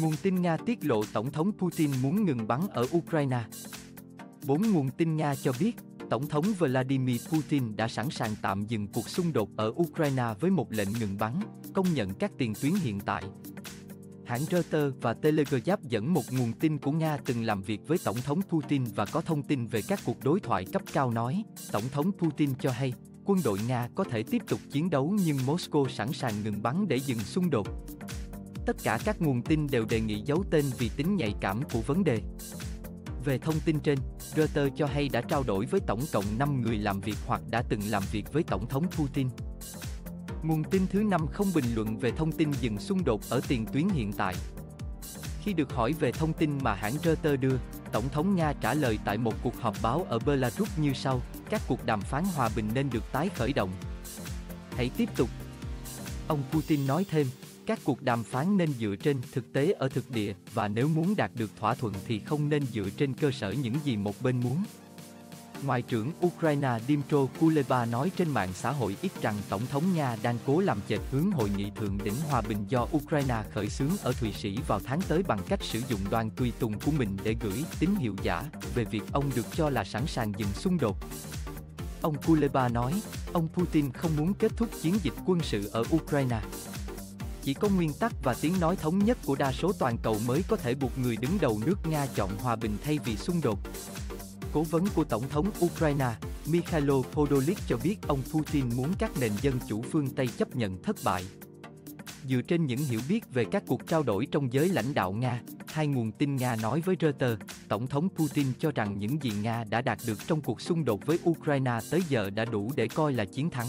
Nguồn tin Nga tiết lộ Tổng thống Putin muốn ngừng bắn ở Ukraine. 4 nguồn tin Nga cho biết, Tổng thống Vladimir Putin đã sẵn sàng tạm dừng cuộc xung đột ở Ukraine với một lệnh ngừng bắn, công nhận các tiền tuyến hiện tại. Hãng Reuters và Telegraph dẫn một nguồn tin của Nga từng làm việc với Tổng thống Putin và có thông tin về các cuộc đối thoại cấp cao nói, Tổng thống Putin cho hay, quân đội Nga có thể tiếp tục chiến đấu nhưng Moscow sẵn sàng ngừng bắn để dừng xung đột. Tất cả các nguồn tin đều đề nghị giấu tên vì tính nhạy cảm của vấn đề. Về thông tin trên, Reuters cho hay đã trao đổi với tổng cộng 5 người làm việc hoặc đã từng làm việc với Tổng thống Putin. Nguồn tin thứ 5 không bình luận về thông tin dừng xung đột ở tiền tuyến hiện tại. Khi được hỏi về thông tin mà hãng Reuters đưa, Tổng thống Nga trả lời tại một cuộc họp báo ở Belarus như sau, các cuộc đàm phán hòa bình nên được tái khởi động. Hãy tiếp tục. Ông Putin nói thêm, các cuộc đàm phán nên dựa trên thực tế ở thực địa và nếu muốn đạt được thỏa thuận thì không nên dựa trên cơ sở những gì một bên muốn. Ngoại trưởng Ukraine Dmytro Kuleba nói trên mạng xã hội X rằng Tổng thống Nga đang cố làm chệch hướng hội nghị thượng đỉnh hòa bình do Ukraine khởi xướng ở Thụy Sĩ vào tháng tới bằng cách sử dụng đoàn tùy tùng của mình để gửi tín hiệu giả về việc ông được cho là sẵn sàng dừng xung đột. Ông Kuleba nói, ông Putin không muốn kết thúc chiến dịch quân sự ở Ukraine. Chỉ có nguyên tắc và tiếng nói thống nhất của đa số toàn cầu mới có thể buộc người đứng đầu nước Nga chọn hòa bình thay vì xung đột. Cố vấn của Tổng thống Ukraine, Mykhailo Podolyak cho biết ông Putin muốn các nền dân chủ phương Tây chấp nhận thất bại. Dựa trên những hiểu biết về các cuộc trao đổi trong giới lãnh đạo Nga, hai nguồn tin Nga nói với Reuters, Tổng thống Putin cho rằng những gì Nga đã đạt được trong cuộc xung đột với Ukraine tới giờ đã đủ để coi là chiến thắng.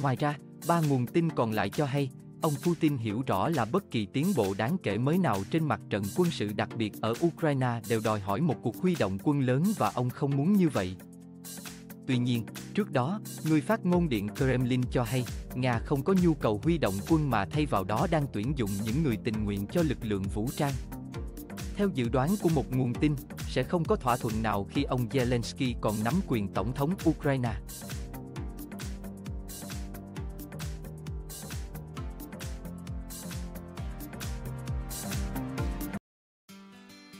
Ngoài ra, 3 nguồn tin còn lại cho hay, ông Putin hiểu rõ là bất kỳ tiến bộ đáng kể mới nào trên mặt trận quân sự đặc biệt ở Ukraine đều đòi hỏi một cuộc huy động quân lớn và ông không muốn như vậy. Tuy nhiên, trước đó, người phát ngôn điện Kremlin cho hay, Nga không có nhu cầu huy động quân mà thay vào đó đang tuyển dụng những người tình nguyện cho lực lượng vũ trang. Theo dự đoán của một nguồn tin, sẽ không có thỏa thuận nào khi ông Zelensky còn nắm quyền Tổng thống Ukraine.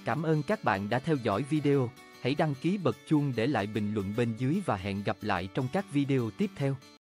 Cảm ơn các bạn đã theo dõi video, hãy đăng ký bật chuông để lại bình luận bên dưới và hẹn gặp lại trong các video tiếp theo.